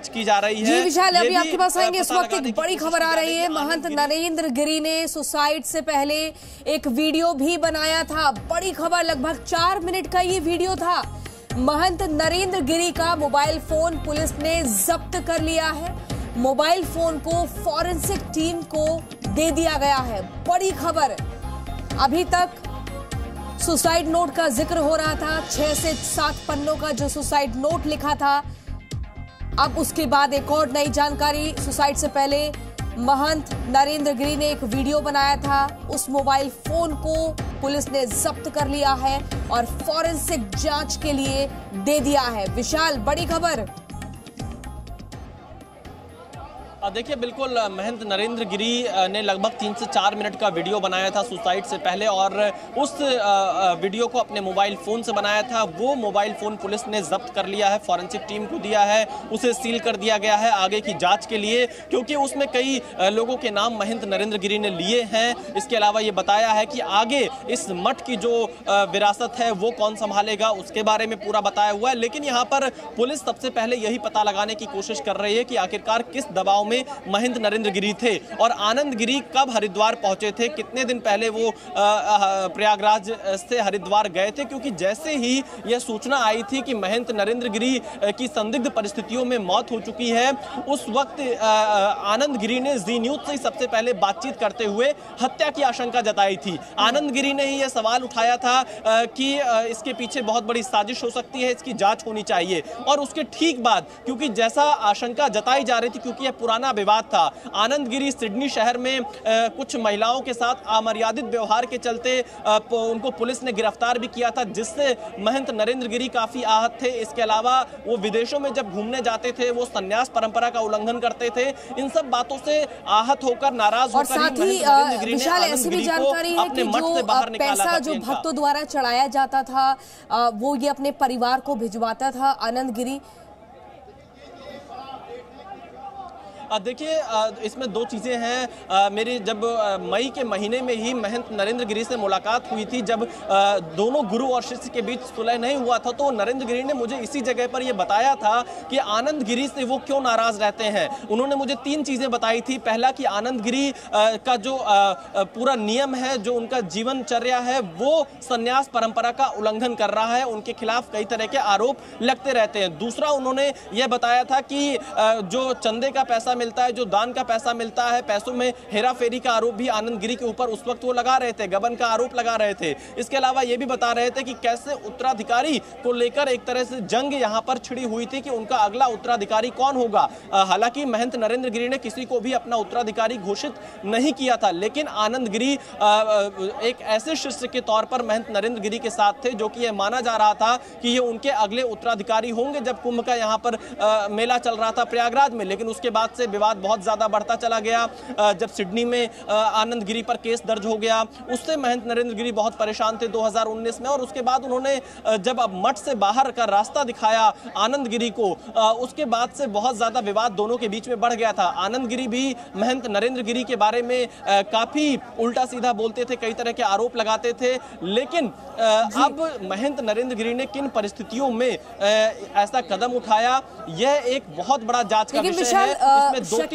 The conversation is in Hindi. की जा रही है। जी विशाल, अभी आपके पास आएंगे। इस वक्त एक बड़ी खबर आ रही है। महंत नरेंद्र गिरी ने सुसाइड से पहले एक वीडियो भी बनाया था। बड़ी खबर, लगभग 4 मिनट का ये वीडियो था। महंत नरेंद्र गिरी का मोबाइल फोन पुलिस ने जब्त कर लिया है। मोबाइल फोन को फॉरेंसिक टीम को दे दिया गया है। बड़ी खबर। अभी तक सुसाइड नोट का जिक्र हो रहा था। 6 से 7 पन्नों का जो सुसाइड नोट लिखा था, अब उसके बाद एक और नई जानकारी। सुसाइड से पहले महंत नरेंद्र गिरी ने एक वीडियो बनाया था। उस मोबाइल फोन को पुलिस ने जब्त कर लिया है और फॉरेंसिक जांच के लिए दे दिया है। विशाल, बड़ी खबर। देखिए, बिल्कुल महंत नरेंद्र गिरी ने लगभग 3 से 4 मिनट का वीडियो बनाया था सुसाइड से पहले, और उस वीडियो को अपने मोबाइल फ़ोन से बनाया था। वो मोबाइल फ़ोन पुलिस ने जब्त कर लिया है, फॉरेंसिक टीम को दिया है, उसे सील कर दिया गया है आगे की जांच के लिए, क्योंकि उसमें कई लोगों के नाम महंत नरेंद्र गिरी ने लिए हैं। इसके अलावा ये बताया है कि आगे इस मठ की जो विरासत है वो कौन संभालेगा, उसके बारे में पूरा बताया हुआ है। लेकिन यहाँ पर पुलिस सबसे पहले यही पता लगाने की कोशिश कर रही है कि आखिरकार किस दबाव महंत नरेंद्र गिरी थे और आनंद गिरी कब हरिद्वार पहुंचे थे, कितने दिन पहले वो प्रयागराज से हरिद्वार गए थे। क्योंकि जैसे ही यह सूचना आई थी कि महंत नरेंद्र गिरी की संदिग्ध परिस्थितियों में मौत हो चुकी है, उस वक्त आनंद गिरी ने जी न्यूज़ से सबसे पहले बातचीत करते हुए हत्या की आशंका जताई थी। आनंद गिरी ने ही यह सवाल उठाया था कि इसके पीछे बहुत बड़ी साजिश हो सकती है, इसकी जांच होनी चाहिए। और उसके ठीक बाद, क्योंकि जैसा आशंका जताई जा रही थी, क्योंकि यह पुराना विवाद था, आनंद गिरी सिडनी शहर में कुछ महिलाओं के साथ अमर्यादित व्यवहार के चलते उनको पुलिस ने गिरफ्तार भी किया था, जिससे महंत नरेंद्र गिरी काफ़ी आहत थे। इसके अलावा वो विदेशों में जब घूमने जाते थे, वो संन्यास परंपरा का उल्लंघन करते थे। इन सब बातों से आहत होकर, नाराज होकर, साथ ही विशाल ऐसी भी जानकारी है कि जो पैसा जो भक्तों द्वारा चढ़ाया जाता था वो ये अपने परिवार को भिजवाता था आनंद गिरी। देखिए, इसमें दो चीज़ें हैं। मेरी जब मई के महीने में ही महंत नरेंद्र गिरी से मुलाकात हुई थी, जब दोनों गुरु और शिष्य के बीच सुलह नहीं हुआ था, तो नरेंद्र गिरी ने मुझे इसी जगह पर यह बताया था कि आनंद गिरी से वो क्यों नाराज़ रहते हैं। उन्होंने मुझे 3 चीज़ें बताई थी। पहला कि आनंद गिरी का जो पूरा नियम है, जो उनका जीवनचर्या है, वो संन्यास परंपरा का उल्लंघन कर रहा है, उनके खिलाफ कई तरह के आरोप लगते रहते हैं। दूसरा, उन्होंने यह बताया था कि जो चंदे का पैसा मिलता है, जो दान का पैसा मिलता है, पैसों में हेरा फेरी का आरोप भी आनंद गिरी के ऊपर उस वक्त वो लगा रहे थे, गबन का आरोप लगा रहे थे। इसके अलावा ये भी बता रहे थे कि कैसे उत्तराधिकारी को लेकर एक तरह से जंग यहाँ पर छिड़ी हुई थी कि उनका अगला उत्तराधिकारी कौन होगा। हालांकि महंत नरेंद्र गिरी ने किसी को भी अपना उत्तराधिकारी घोषित नहीं किया था, लेकिन आनंद गिरी एक ऐसे शिष्य के तौर पर महंत नरेंद्र गिरी के साथ थे जो कि यह माना जा रहा था कि ये उनके अगले उत्तराधिकारी होंगे, जब कुंभ का यहाँ पर मेला चल रहा था प्रयागराज में। लेकिन उसके बाद से विवाद बहुत ज्यादा बढ़ता चला गया। जब सिडनी में आनंद गिरी पर केस दर्ज हो गया, उससे महंत नरेंद्र गिरी बहुत परेशान थे 2019 में। और उसके बाद उन्होंने जब अब मठ से बाहर का रास्ता दिखाया आनंद गिरी को, उसके बाद से बहुत ज्यादा विवाद दोनों के बीच में बढ़ गया था। आनंद गिरी भी महंत नरेंद्र गिरी के बारे में काफी उल्टा सीधा बोलते थे, कई तरह के आरोप लगाते थे। लेकिन अब महंत नरेंद्र गिरी ने किन परिस्थितियों में ऐसा कदम उठाया, यह एक बहुत बड़ा जांच का विषय है। इसमें दो